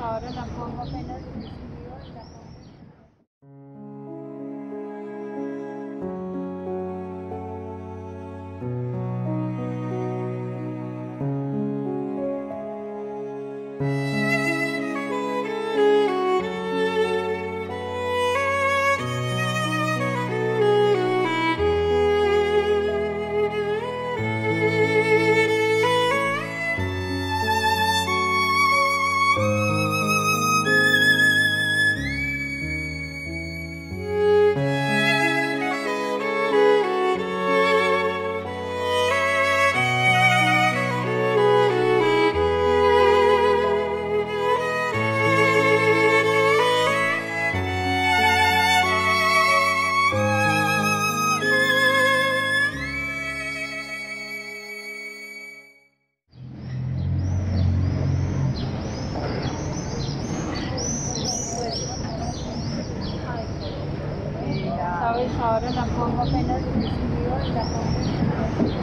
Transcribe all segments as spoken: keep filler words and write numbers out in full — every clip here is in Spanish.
ahora la pongo apenas en el sonido de la pongo. Ahora la pongo apenas en el sonido y la pongo en el sonido.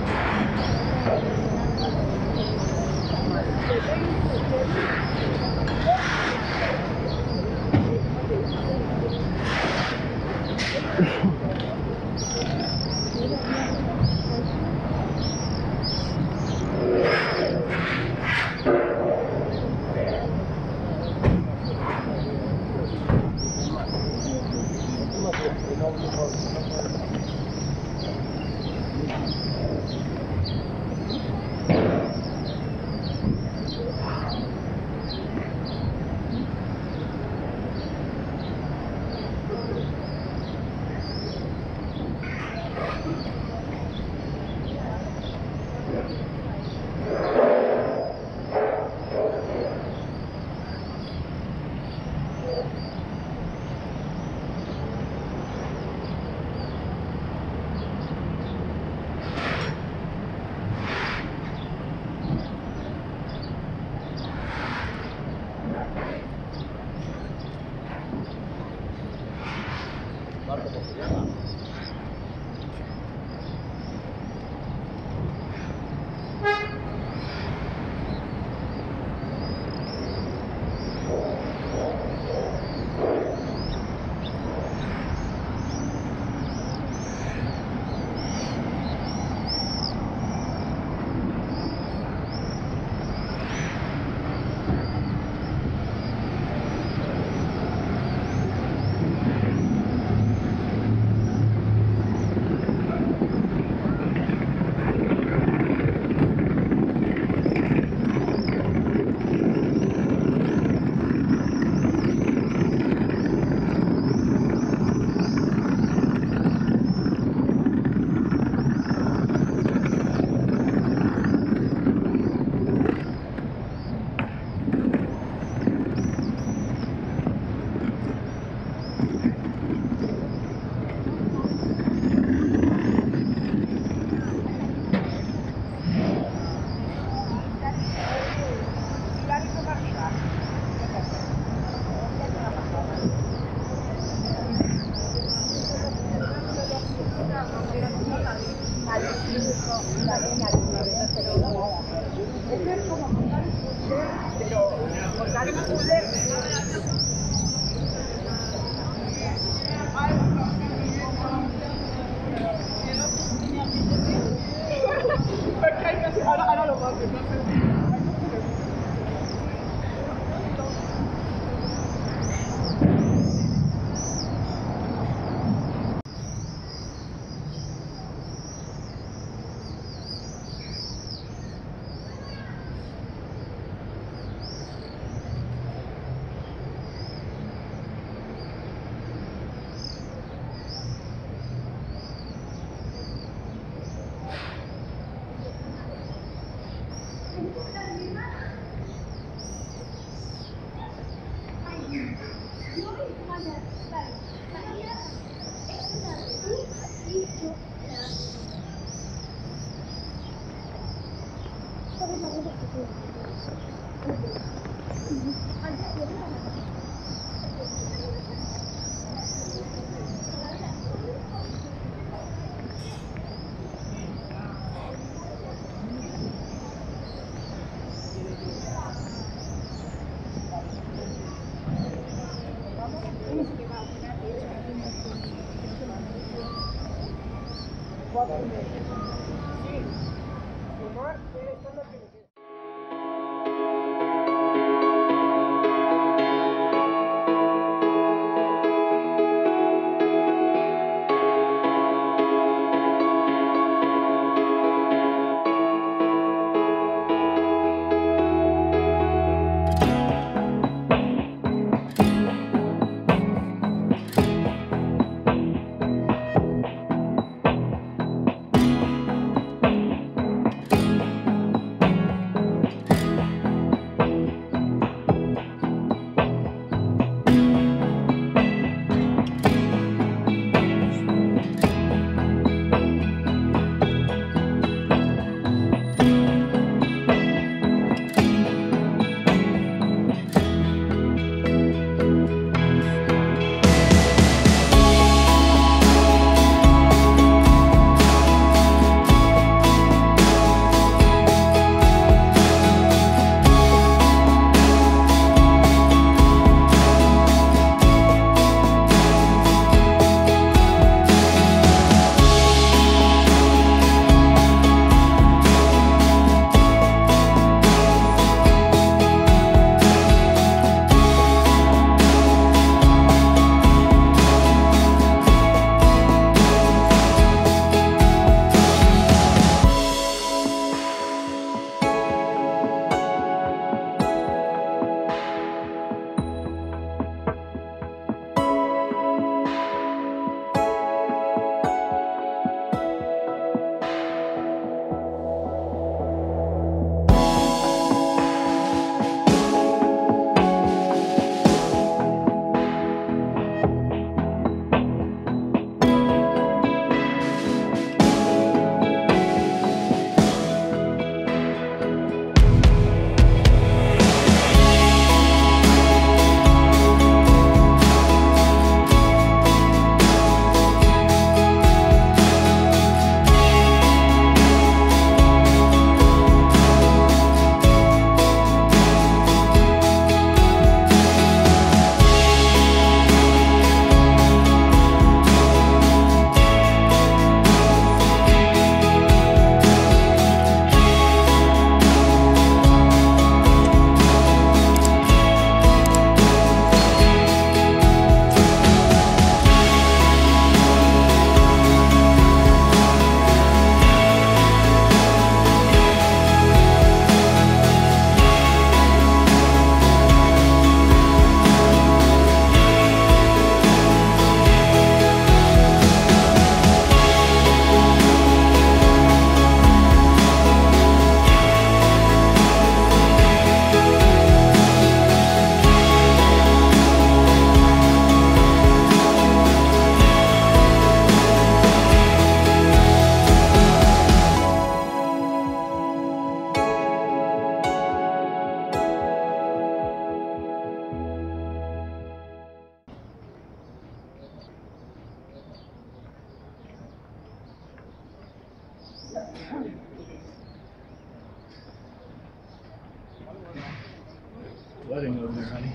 Wedding over there, honey.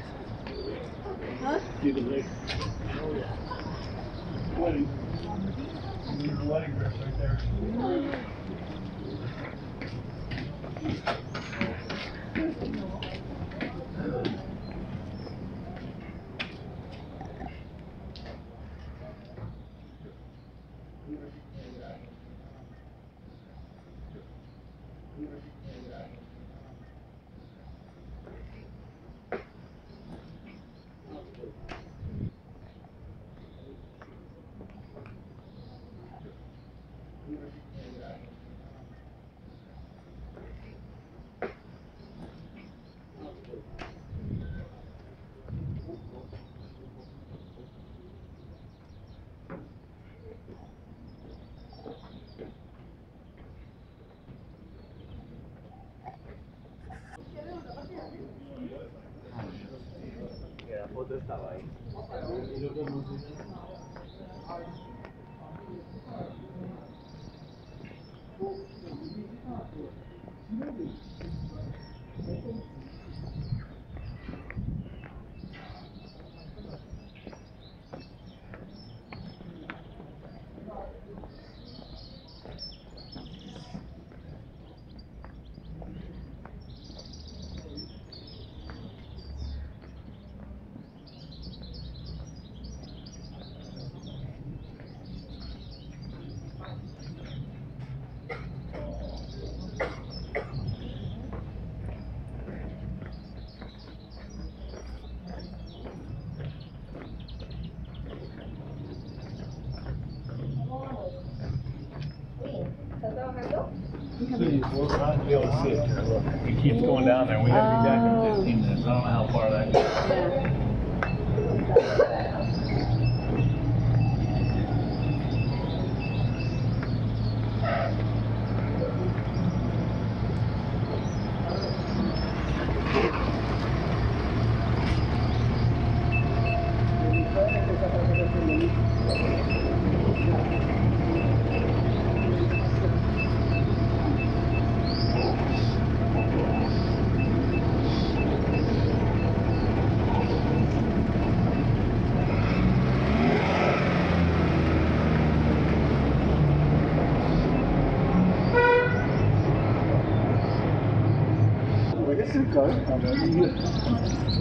Huh? Do the lake. Oh, yeah. Wedding. There's a wedding dress right there. Foto estaba ahí. cities we're not going to be able to see it. It keeps going down there. We got to be back in fifteen minutes. I don't know how far that goes.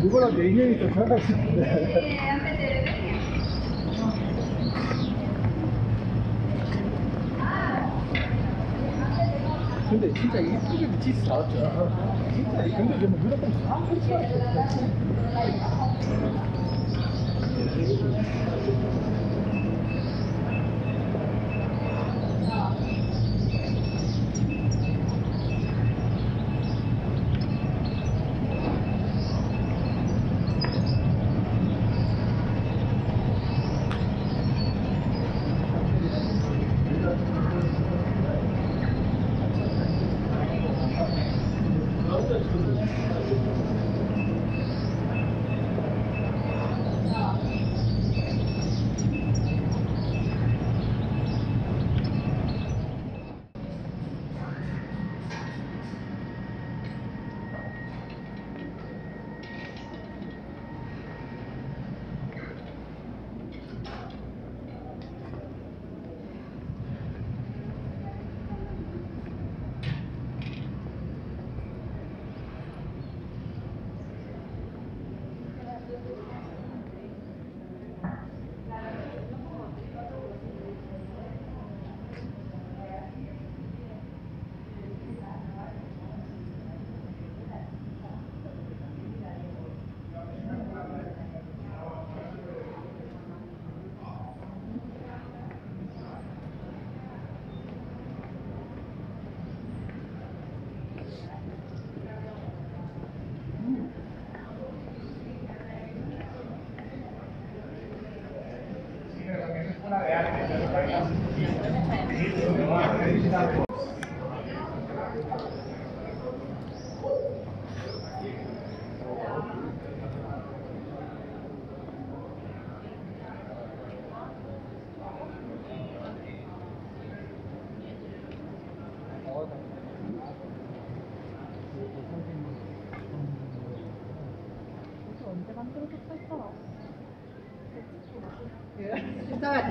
누구나 내년이니까 생각할 수 있는데. 근데 진짜 이쁘게 미치지 나왔죠. 진짜 근데 이제 뭐 무조건 다 펼쳐야 돼.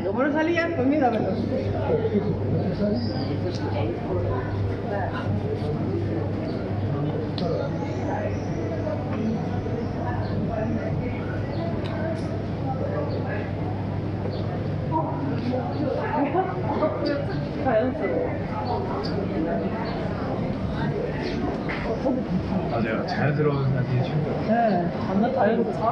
Como no salían, pues míramelo. 아, 제가 자연스러운 사진이 충분해요. 네, 완전 자연스러운 사람.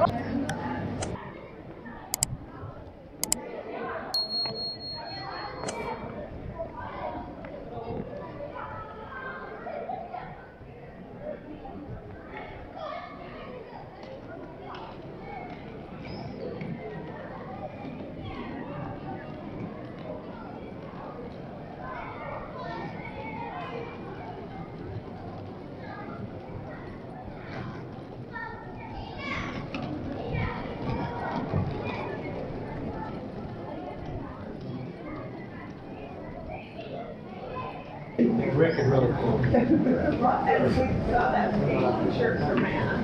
Rick is really cool. As we saw that big shirt for man.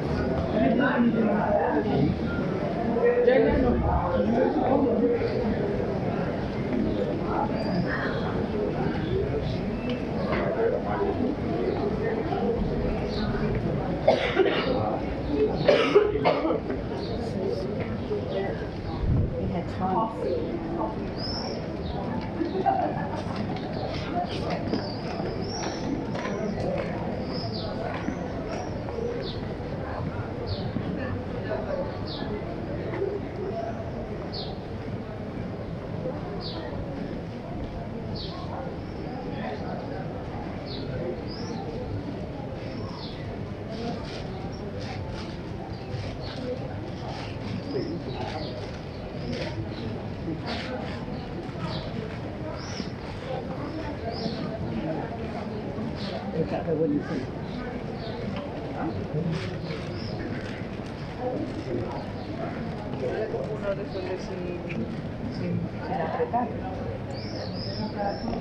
We had coffee. Thank you. 的问题。啊？Uno resuelve sin, sin, sin apretar. Gracias.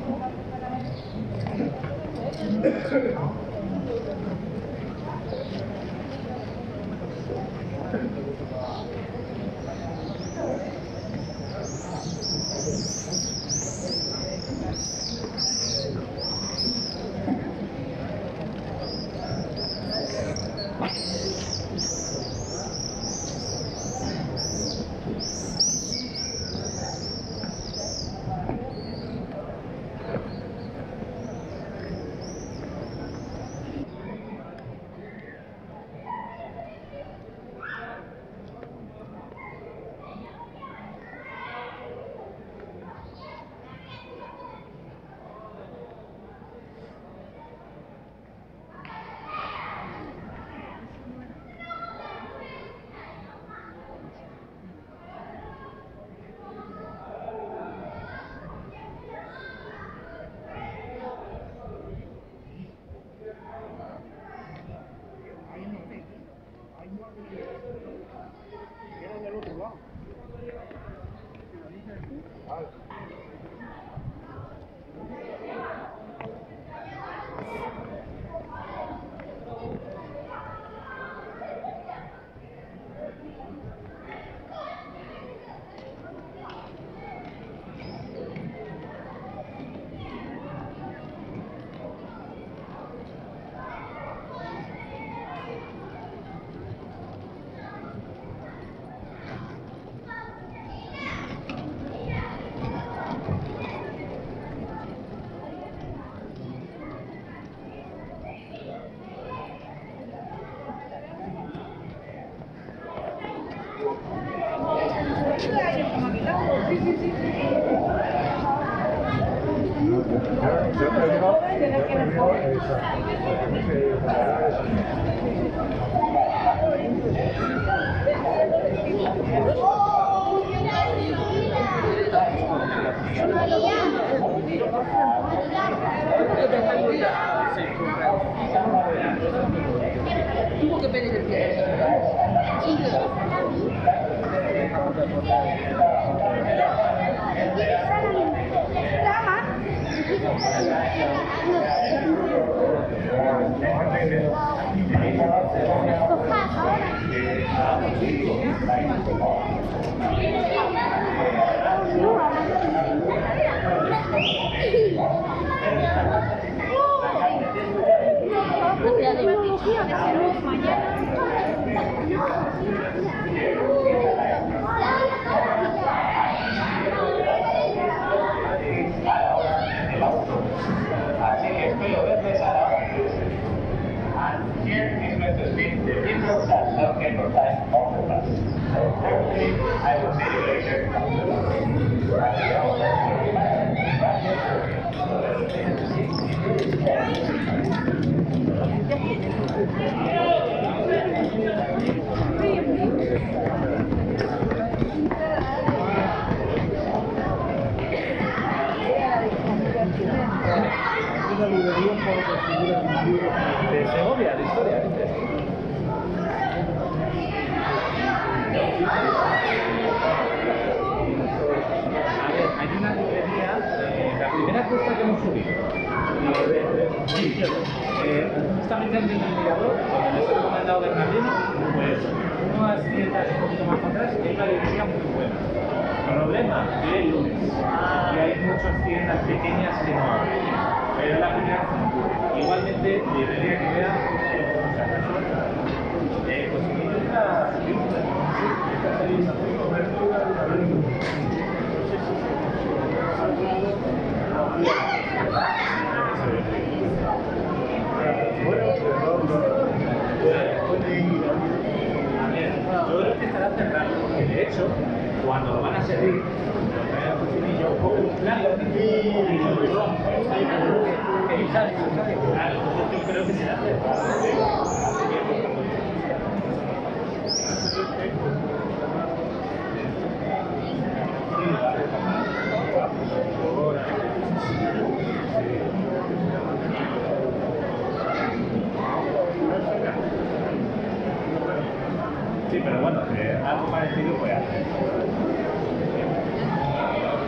Sí, pero bueno, eh, algo parecido voy a hacer.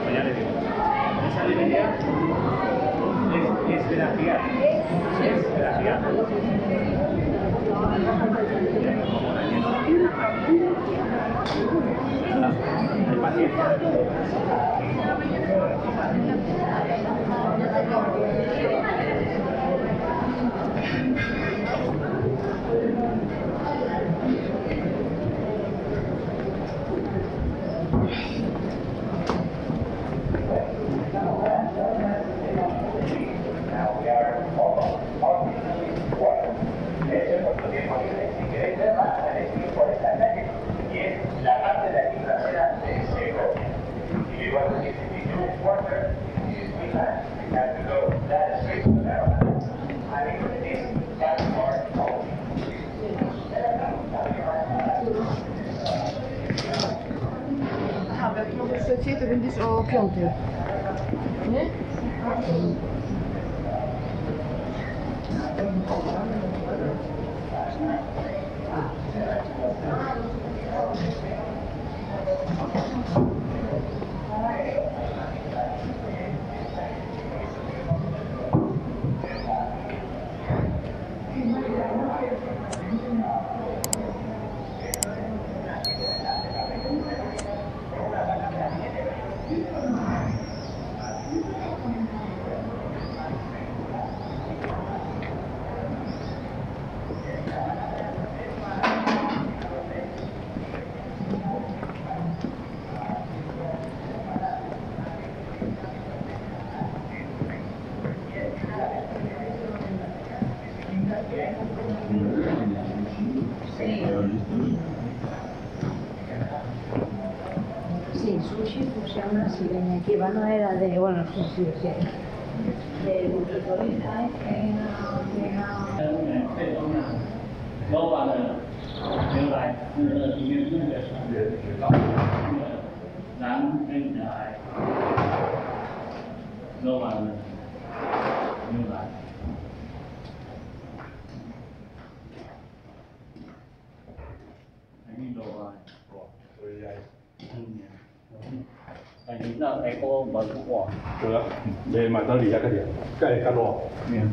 Pues ya le digo. Esa librería es, es de la Fiat. Es de la Fiat. Hay paciencia. Zitten we dus al klanten. Nee? Sí, sushi, o sea, una sirena que va no era de, bueno, sushi, o sea, de buquecolita, es那那个文化，對啦，你買到而家嘅嘢，梗係吉喎。嗯。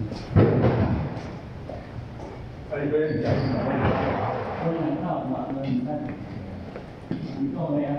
我哋嗰啲就係我哋睇下嘛，我哋睇唔多咩啊？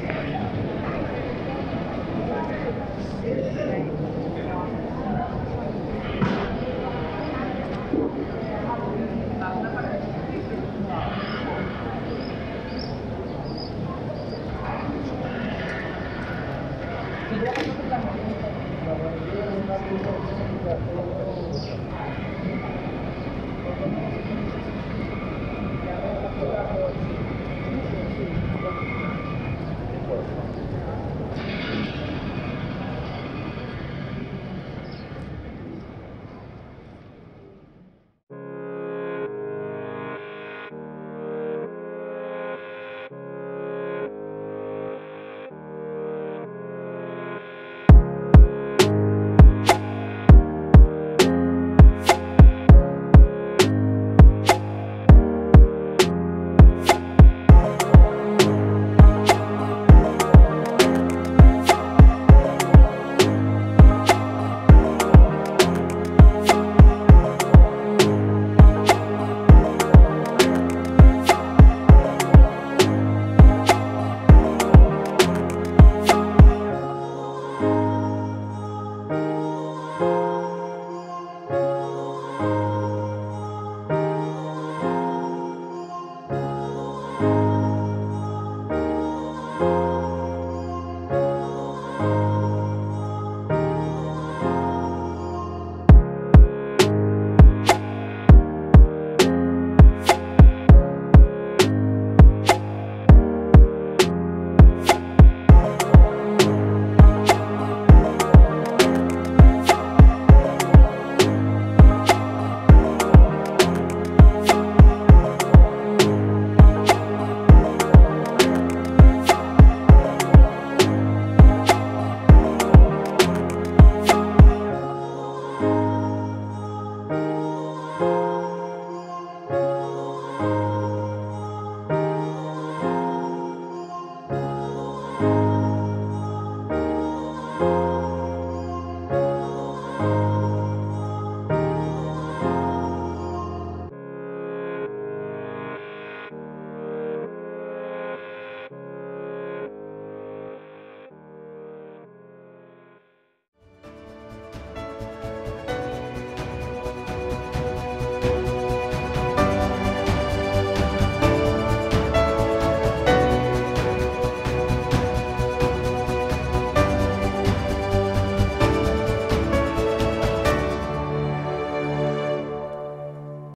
Yeah.